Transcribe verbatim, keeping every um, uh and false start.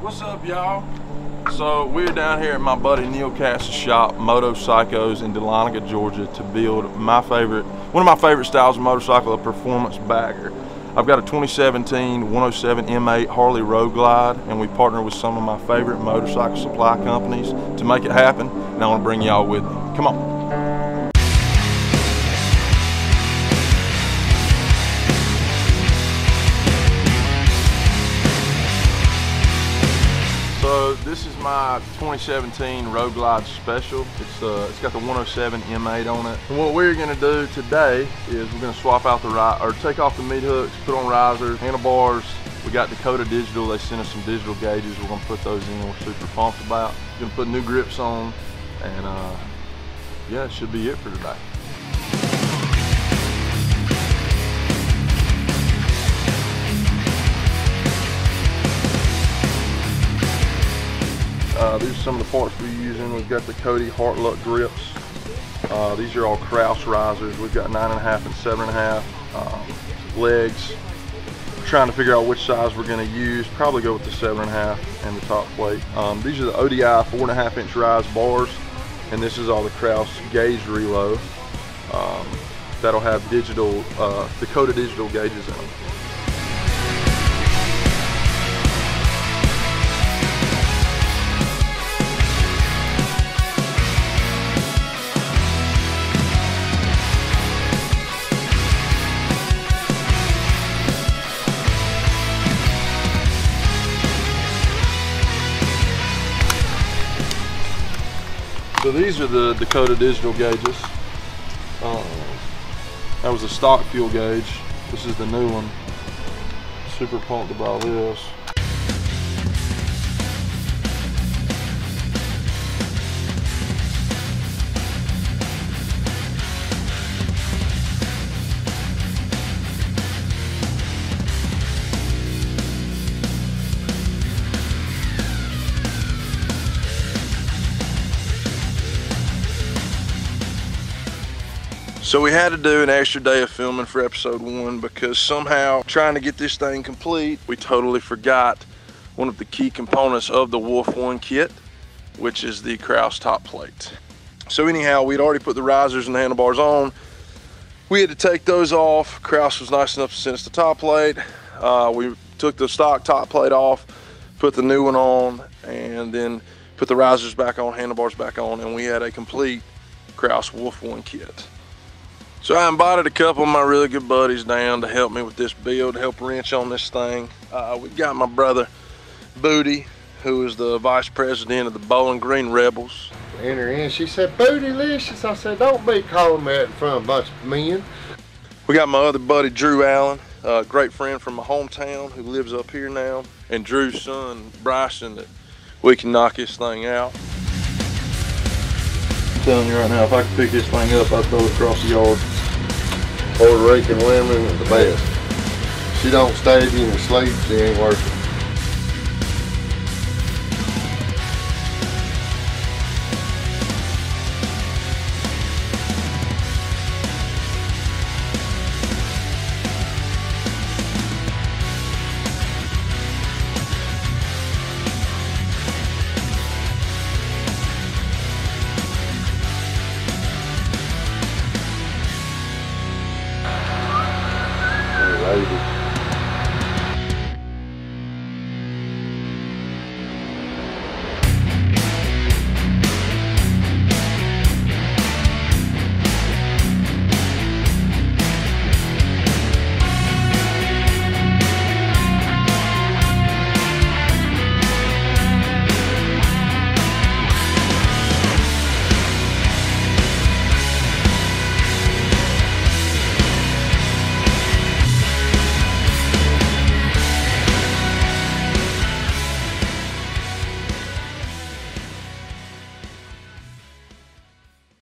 What's up, y'all? So we're down here at my buddy Neil Cass's shop, Moto Psychos in Dahlonega, Georgia, to build my favorite, one of my favorite styles of motorcycle, a performance bagger. I've got a twenty seventeen one oh seven M eight Harley Road Glide, and we partner with some of my favorite motorcycle supply companies to make it happen, and I want to bring y'all with me. Come on. So this is my twenty seventeen Road Glide Special. It's uh, it's got the one oh seven M eight on it. And what we're gonna do today is we're gonna swap out the ride or take off the meat hooks, put on risers, handlebars. We got Dakota Digital. They sent us some digital gauges. We're gonna put those in. We're super pumped about. We're gonna put new grips on, and uh, yeah, it should be it for today. Uh, these are some of the parts we're using. We've got the Cody Hartluck grips. Uh, these are all Kraus risers. We've got nine and a half and seven and a half um, legs. We're trying to figure out which size we're going to use. Probably go with the seven and a half and the top plate. Um, these are the O D I four and a half inch rise bars, and this is all the Kraus gauge reload. Um, that'll have digital uh, Dakota Digital gauges in them. So these are the Dakota Digital gauges. Um, that was the stock fuel gauge. This is the new one. Super pumped about this. So we had to do an extra day of filming for episode one because somehow trying to get this thing complete, we totally forgot one of the key components of the Wolf One Kit, which is the Kraus top plate. So anyhow, we'd already put the risers and the handlebars on. We had to take those off. Kraus was nice enough to send us the top plate. Uh, we took the stock top plate off, put the new one on, and then put the risers back on, handlebars back on, and we had a complete Kraus Wolf One Kit. So I invited a couple of my really good buddies down to help me with this build, help wrench on this thing. Uh, we got my brother Booty, who is the vice president of the Bowling Green Rebels. In her in, she said, "Bootylicious." I said, "Don't be calling me that in front of a bunch of men." We got my other buddy Drew Allen, a great friend from my hometown who lives up here now, and Drew's son Bryson, that we can knock this thing out. I'm telling you right now, if I could pick this thing up, I'd throw it across the yard. Or rake and women with the best. She don't stab you in her sleep, she ain't worth it.